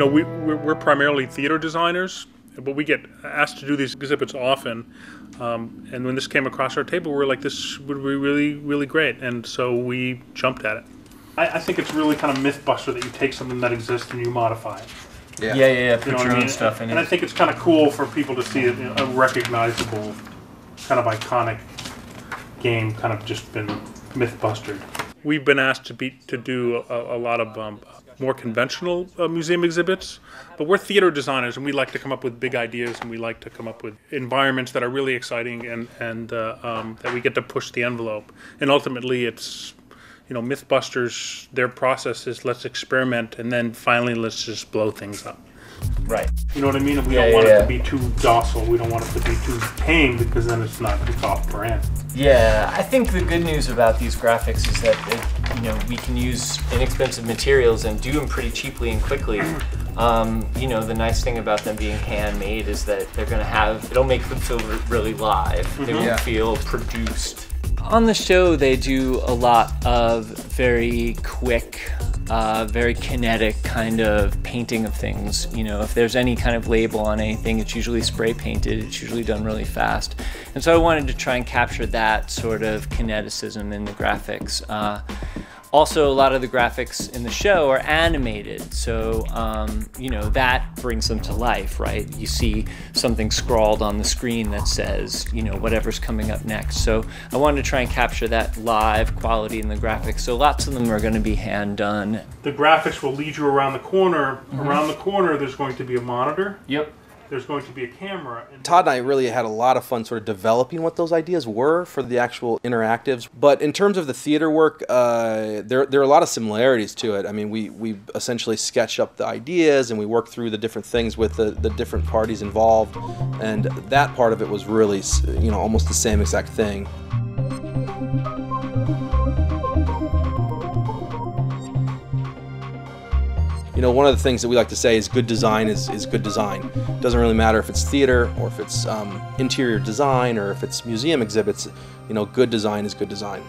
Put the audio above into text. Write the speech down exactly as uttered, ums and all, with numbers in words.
know, we, we're primarily theater designers, but we get asked to do these exhibits often. Um, and when this came across our table, we were like, this would be really, really great. And so we jumped at it. I, I think it's really kind of MythBuster that you take something that exists and you modify it. Yeah, yeah, yeah, yeah. Put you know your own mean? stuff in and it. And I think it's kind of cool for people to see it, you know, a recognizable, kind of iconic game kind of just been MythBustered. We've been asked to be to do a, a lot of um, more conventional uh, museum exhibits, but we're theater designers and we like to come up with big ideas and we like to come up with environments that are really exciting and and uh, um, that we get to push the envelope. And ultimately, it's you know MythBusters. Their process is let's experiment and then finally let's just blow things up. Right. You know what I mean? We yeah, don't want yeah, it yeah. to be too docile. We don't want it to be too tame because then it's not it's off brand. Yeah, I think the good news about these graphics is that it, you know we can use inexpensive materials and do them pretty cheaply and quickly. Um, you know, the nice thing about them being handmade is that they're gonna have it'll make them feel really live. Mm-hmm. They won't yeah. feel produced. On the show, they do a lot of very quick. Uh, very kinetic kind of painting of things. You know, if there's any kind of label on anything, it's usually spray painted, it's usually done really fast. And so I wanted to try and capture that sort of kineticism in the graphics. Uh, also, a lot of the graphics in the show are animated, so, um, you know, that brings them to life, right? You see something scrawled on the screen that says, you know, whatever's coming up next. So I wanted to try and capture that live quality in the graphics, so lots of them are going to be hand done. The graphics will lead you around the corner. Mm-hmm. Around the corner, there's going to be a monitor. Yep. There's going to be a camera. And Todd and I really had a lot of fun sort of developing what those ideas were for the actual interactives. But in terms of the theater work, uh, there, there are a lot of similarities to it. I mean, we, we essentially sketch up the ideas and we work through the different things with the, the different parties involved. And that part of it was really, you know, almost the same exact thing. You know, one of the things that we like to say is good design is, is good design. It doesn't really matter if it's theater or if it's um, interior design or if it's museum exhibits. You know, good design is good design.